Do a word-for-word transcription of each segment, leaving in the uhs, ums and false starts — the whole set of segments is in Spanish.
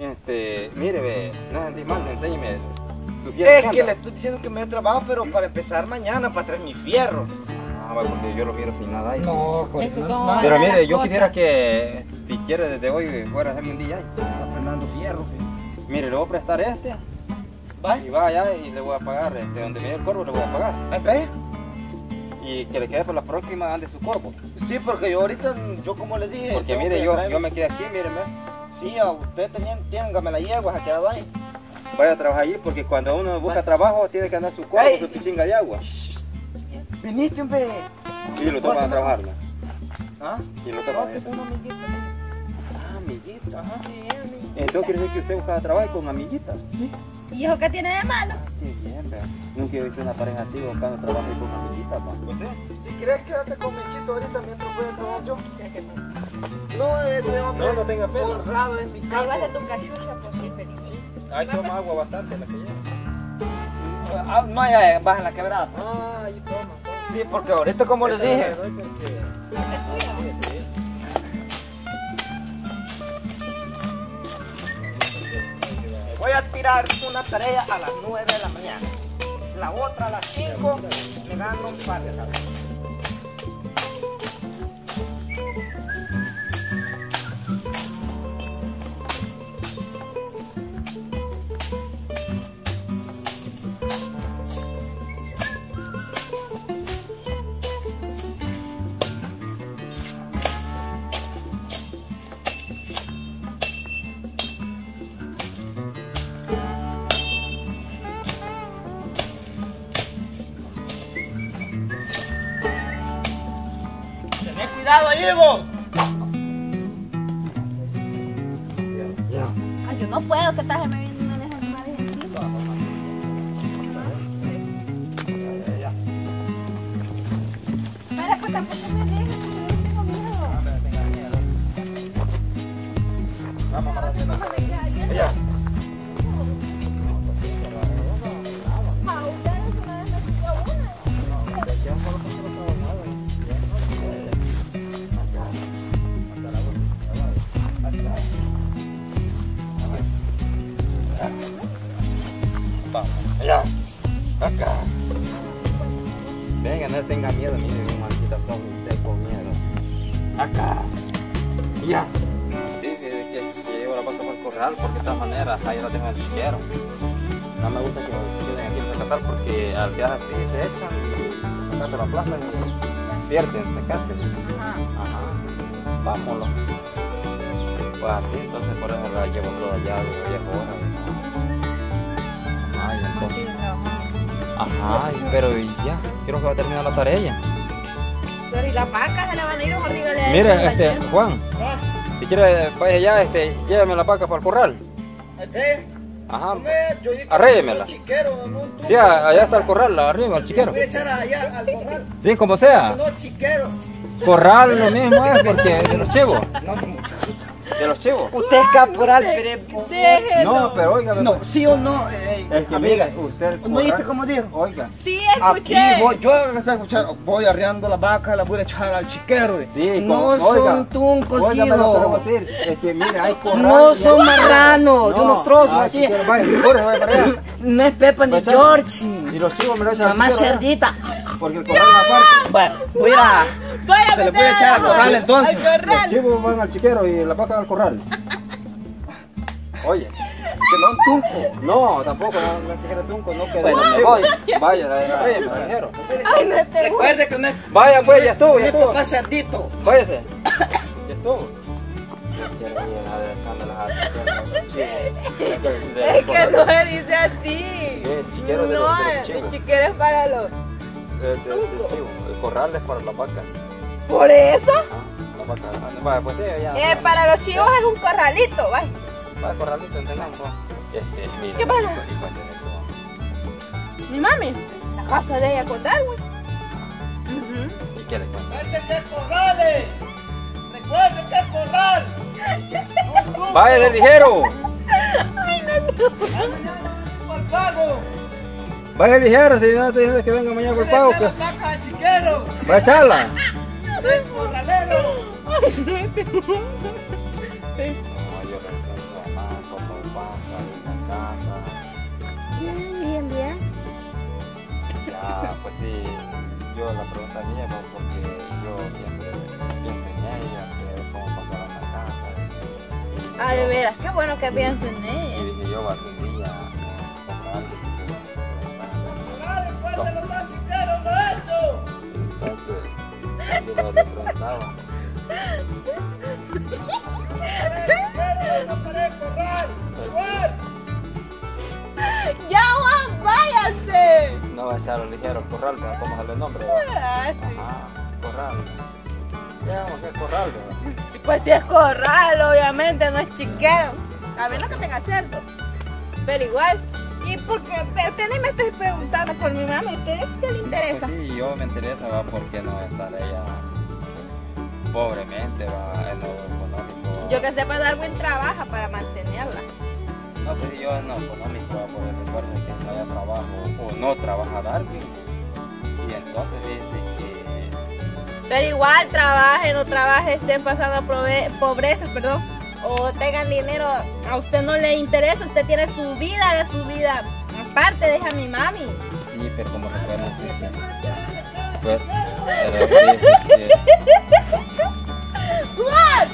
Este, mire, ve, no es mal, enséñeme. Es que le estoy diciendo que me he trabajo, pero para empezar mañana, para traer mi fierro. Ah, porque yo lo quiero sin nada ahí. No, pues, no. Pero mire, yo quisiera que, si quiere, desde hoy fuera a hacerme un día. Está Fernando Fierro. ¿Sí? Mire, le voy a prestar este. ¿Vale? Y va allá y le voy a pagar. Este, donde me dé el corvo, le voy a pagar. ¿Espera? Y que le quede por la próxima, ande su corvo. Sí, porque yo ahorita, yo como le dije. Porque mire, yo, yo me quedé aquí, míreme. Sí, a usted téngame la yegua, se ha quedado ahí. Vaya a trabajar allí porque cuando uno busca trabajo tiene que andar su cuadro, su pichinga de agua. Veniste, hombre. Y lo toman a trabajarla. ¿Ah? Y lo toman a trabajarla. Ah, amiguita. Ajá. Sí, amiguita. Entonces quiere decir que usted busca trabajo con amiguitas. ¿Sí? ¿Y eso qué tiene de malo? Sí, bien, hombre. Nunca he visto una pareja así buscando trabajo con amiguitas, pa. ¿Sí? Si querés quedarte con Michito ahorita mientras voy a trabajar yo. No, es de hombre. No, no tenga pena. Borrado en mi casa. Igual de tu cachucha, pues sí, feliz. Ahí toma agua bastante, la que llega. No, ya baja la quebrada. Ah, ahí toma, toma. Sí, porque ahorita como les dije. Voy a tirar una tarea a las nueve de la mañana. La otra a las cinco, me dan un par de tareas. ¡Cuidado, Ivo! Ay, yo no puedo, que estás viendo una vez en para, pues tampoco me dejes, porque tengo miedo. No, pero tenga miedo. Vamos a la allá, acá. Venga, no tenga miedo, mire, mi manchita, con usted con miedo. Acá, ya. Sí, que, que, que yo la paso por el corral, porque de todas maneras ahí la tengo en el chiquero. No me gusta que me queden aquí en rescatar, porque al quedar así se echan, sacarse la plaza y pierden, sacarse. Ajá. Vámonos. Pues así, entonces por eso la llevo todo allá, lo llevo ahora. Ajá, pero ya, creo que va a terminar la tarea. Pero y las vacas se la van a ir o arriba de mira, este, bañero. Juan, si quiere vaya allá, este, llévame la vaca para el corral. ¿Qué? Ajá, arrémela. Sí, allá está el corral, arriba, el chiquero. Voy a echar allá al corral. Sí, como sea. No, chiquero. Corral lo mismo es, porque de los chivos. No, muchachita. De los chivos. Usted es caporal, pero... Déjelo. No, pero oiga... No, sí o no, eh, eh, amiga, usted... ¿No oíste cómo dijo? Oiga. Sí, escuché. Aquí voy, yo me estoy escuchando, voy arreando la vaca, la voy a echar al chiquero. Sí, no con, oiga, son tuncos, oiga, me lo tengo que decir. Es que mira, hay corral... No son marranos, de unos trozos, ah, así. Chiquero, vaya, corre, vaya para allá. No es Pepa ni George. Y los chivos me lo echan al chiquero. Mamá cerdita. Porque el corral es aparte. Bueno, voy a... Se le puede echar al corral entonces. Los chivos van al chiquero y la vaca al corral. Oye, que no un tunco. No, tampoco, no es que era tunco, no que bueno, me voy. Vaya, la primero. Recuerde que no es. Vaya, pues, ya estuvo, ya estuvo. Más santito. Váyase. Ya estuvo. Es que no se dice así. No, el chiquero es para los. El corral es para la vaca. ¿Por eso? La vaca. Vaya, pues sí, ya. Eh, para los chivos es un corralito, vaya. Para el corralito entendamos. Este, mira. ¿Qué pasa? Mi mami, la casa de ella contar, güey. ¿Y qué le cuenta? ¡Recuerden que es corrales! ¡Recuerden que es corral! ¡Vaya de ligero! ¡Ay, no, no! ¡Pago! Vaya de ligero, si no te dicen que venga mañana por pago. ¡Va a echarla! ¡El corralero! No, yo no, no, no, no, no, no. la niego porque yo siempre pienso en ella, que es como pasar a la casa. Ah, de veras, qué bueno que pienso en ella. Y dije yo, algún día, como alguien que... ¡Dale, los machineros, no eso! Entonces, yo le preguntaba. ¡Ya, Juan, váyase! No, es a lo ligero, corral, ¿verdad? ¿Cómo sale el nombre? Ah, sí. Ajá, corral. Digamos que es corral, ¿verdad? Pues si es corral, obviamente, no es chiquero. A menos que tenga cerdo. Pero igual. ¿Y por qué? Usted ni me estoy preguntando por mi mamá. ¿Usted qué le interesa? Sí, pues sí, yo me interesa, va, porque no está ella pobremente, va, en lo económico. Va. Yo que sepa, Darwin trabaja para mantenerla. No, pues yo en lo económico, va, porque recuerdo que no haya trabajo o no trabaja Darwin. Y entonces dice que... Pero igual trabaje, no trabaje, estén pasando pobreza, perdón, o tengan dinero, a usted no le interesa, usted tiene su vida, de su vida. Aparte, deja a mi mami. Sí, pero como recuerdo, sí, pues, pero sí, sí. ¿What?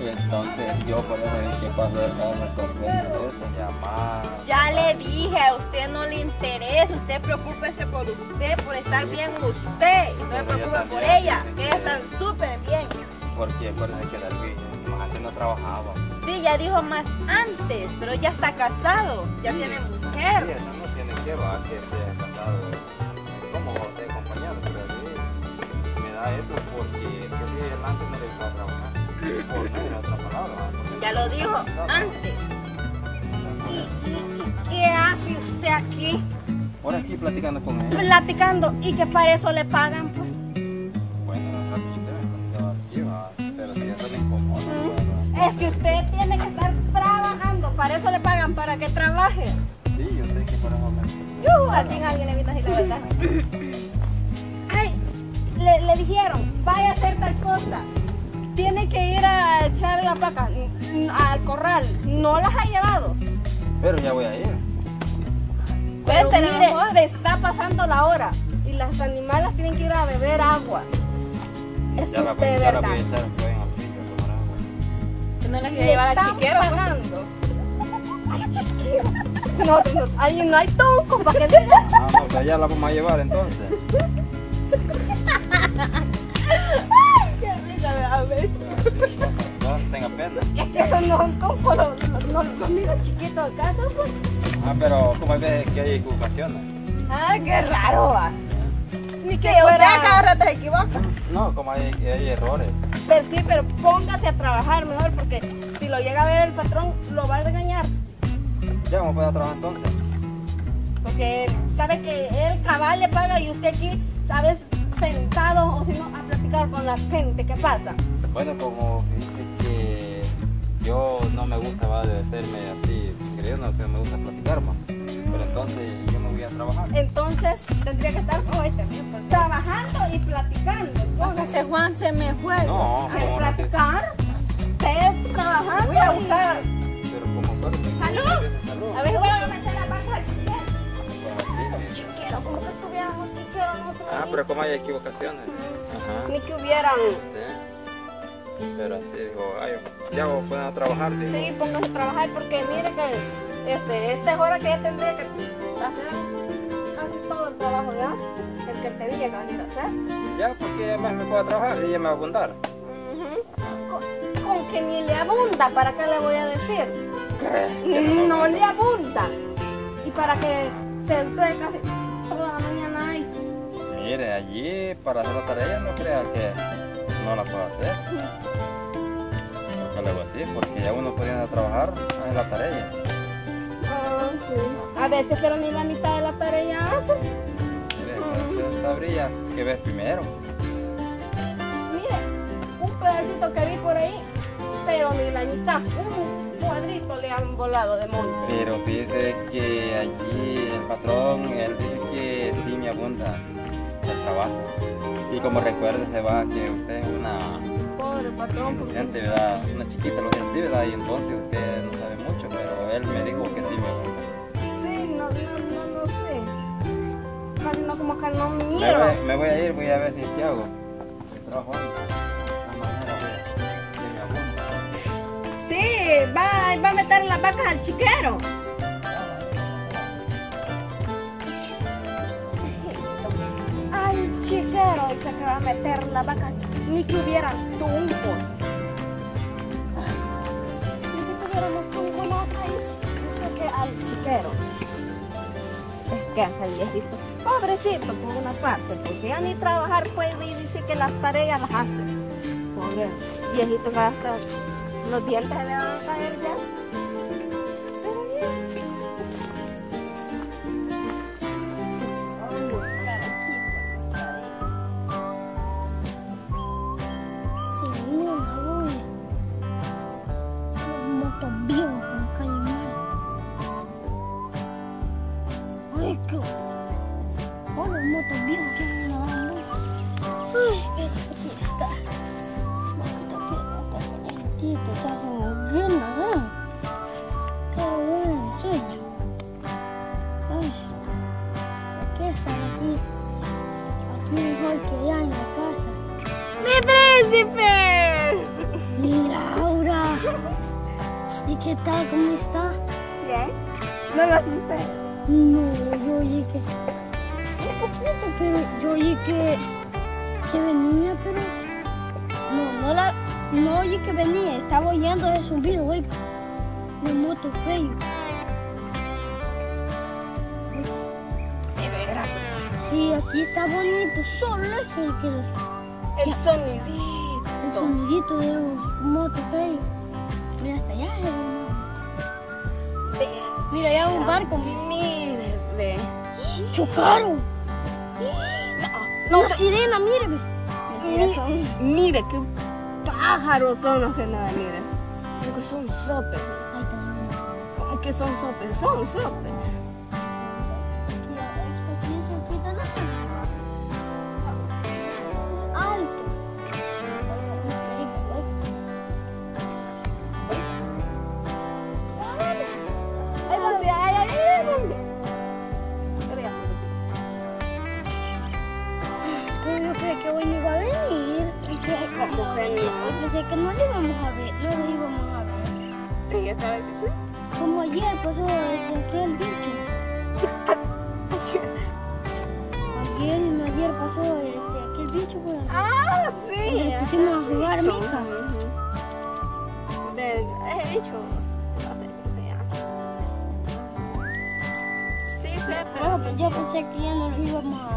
Entonces yo por eso dije, cuando me comprendo eso, llamar. Ya le dije, a usted no le interesa, usted preocúpese por usted, por estar bien usted, y no se preocupe por ella, que ella está súper bien. Porque por eso que la vi, más antes no trabajaba. Sí, ya dijo más antes, pero ya está casado, ya sí, tiene mujer. Sí, eso no tiene que ver, que sea casado. ¿Cómo va usted acompañado? Pero sí, me da eso porque es que el antes no le iba a trabajar. Ya lo dijo antes. ¿Y qué hace usted aquí? Ahora aquí platicando con él. Platicando, y que para eso le pagan, pues. Bueno, aquí pero si eso le incomoda. Es que usted tiene que estar trabajando, para eso le pagan, para que trabaje. Sí, yo sé que para eso me... Yo, al fin alguien evita así la verdad. Ay, le, le dijeron, vaya a hacer tal cosa. Tiene que ir a echar la vaca al corral. No las ha llevado. Pero ya voy a ir. Pero, Pero mire, se está pasando la hora y las animales tienen que ir a beber agua. Es que usted, ¿verdad? No las voy a llevar al chiquero. Ay, chiquero. No, no, ahí no hay tuco para que le... No, no, pues allá la vamos a llevar entonces. A ver. No, no tenga pena. Es que son los como los, los, los, los amigos chiquitos acá, ¿no? Ah, pero como ves que hay equivocaciones. Ah, qué raro va. Ni que yo cada rato se equivoca. No, como hay, hay errores. Pero sí, pero póngase a trabajar mejor, porque si lo llega a ver el patrón, lo va a regañar. Ya vamos a poder trabajar entonces. Porque él sabe que el cabal le paga y usted aquí, ¿sabes? Sentado o si no a platicar con la gente, ¿qué pasa? Bueno, como dice que yo no me gusta obedecerme así, queriendo que me gusta platicar más, pero entonces yo no voy a trabajar. Entonces tendría que estar con este mismo, trabajando y platicando. Póngase Juan, se me fue. No, a platicar, usted trabajando. Voy a buscar. Pero como todo. ¡Salud! ¡Salud! A ver, voy a meter la panza al chiquero. Chiquero, como que estuviéramos un chiquero. Ah, pero como hay equivocaciones. Ajá. Ni que hubieran. Sí. Pero así digo, ay, ya vos pueden trabajar. Digo. Sí, pónganse a trabajar porque mire que este, esta es hora que ya tendría que hacer casi todo el trabajo, ¿verdad? El que te dije que van a ir a hacer. Ya, porque ella más me puede trabajar y ella me va a abundar. Uh-huh. con, con que ni le abunda, ¿para qué le voy a decir? ¿Qué? No, no le abunda. Y para que se use casi toda la mañana ahí. Mire, allí para hacer la tarea no crea que no la puedo hacer. Porque luego así, porque ya uno podía trabajar en la tarea. Ah, sí. A veces, pero ni la mitad de la tarea hace. Mire, usted sabría qué ves primero. Mire, un pedacito que vi por ahí, pero ni la mitad. Un cuadrito le han volado de monte. Pero dice que allí el patrón, él dice que sí me abunda. Trabajo. Y como recuerde, se va que usted es una pobre patrón, inocente, ¿verdad? Una chiquita, lo que sí, ¿verdad? Y entonces usted no sabe mucho, pero él me dijo que sí me gusta. Sí, no, no, no, no sé. No, no, como que no miro. Me, me voy a ir, voy a ver si qué hago. Trabajo antes. Sí, va, va a meter las vacas al chiquero. Al chiquero se que va a meter las vacas. Ni que hubiera tumbos. Al chiquero. Es que hace el viejito. Pobrecito por una parte, porque ya ni trabajar puede y dice que las tareas las hace. Pobre viejito, hasta los dientes se le van a caer ya. Pero bien. Sí, mamá, no cambió. También que hay una banda. Ay, pero aquí está. Maldito que no está calentito, está subiendo, ¿eh? Qué buen sueño. Ay, ¿por qué están aquí? Aquí mejor que allá en la casa. ¡Mi príncipe! Mira, Aura. ¿Y qué tal? ¿Cómo está? Bien. ¿No lo hiciste? No, yo oye que... pero yo oí que, que venía, pero no, no la, no oí que venía, estaba oyendo de zumbido, oiga, de moto feo. ¿De veras? Sí, aquí está bonito, solo es el que... El ya, sonidito. El sonidito de un moto feo. Mira, hasta allá es el... sí. Mira, allá un barco, mire, ve. Chocaron. No, una sirena, míreme. Mi, mire, qué pájaros son los que nada, miren. Porque son sopes. ¿Cómo que son sopes? Son sopes. Alto. Pensé que no lo íbamos a ver, no lo íbamos a ver. ¿Y ya sabes que sí? Como ayer pasó aquel bicho. Ayer y ayer pasó este, aquel bicho por aquí. Ah, sí. Nos pusimos a jugar mija. Del bicho. Sí, sí, pero... no, pues yo pensé que ya no lo íbamos a...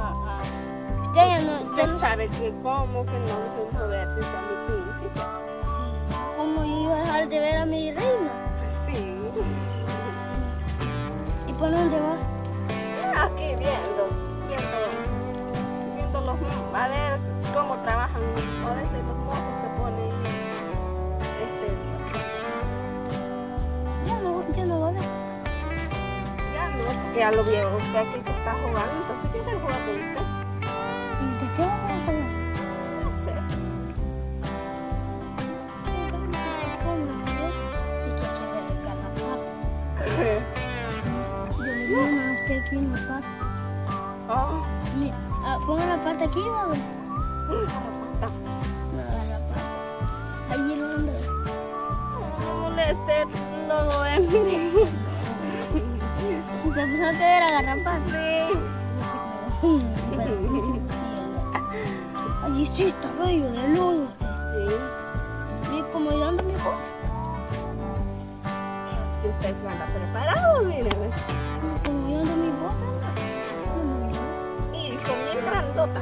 ya, ya no... usted no sabe que cómo, que no lo íbamos a ver si está mi tío. Sí. ¿Cómo yo iba a dejar de ver a mi reina? Sí. ¿Y por dónde va? Ah, aquí viendo, viendo, viendo los, a ver cómo trabajan. A veces los mozos se ponen, este. Ya no, ya no va a ver. Ya no, ya lo veo. Usted aquí que está jugando, entonces ¿qué está jugando usted? ¿De qué va a jugar? Aquí en la parte. Oh. Mira, ponga la parte aquí, ¿no? A la parte. Allí el hombre. No moleste, no lo ven. Se puso a quedar agarrar para sí. Allí sí está bello de lodo. Sí. Mira cómo yo ando, mi hijo. ¿Y ustedes van a preparar? Miren. Como yo ando, mi grandota.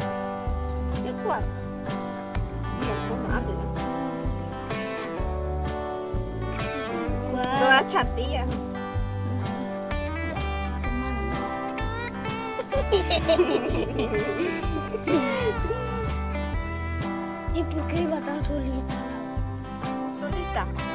¿Y cuál? No, no, toda chatilla. ¿Y por qué iba tan solita? ¿Solita?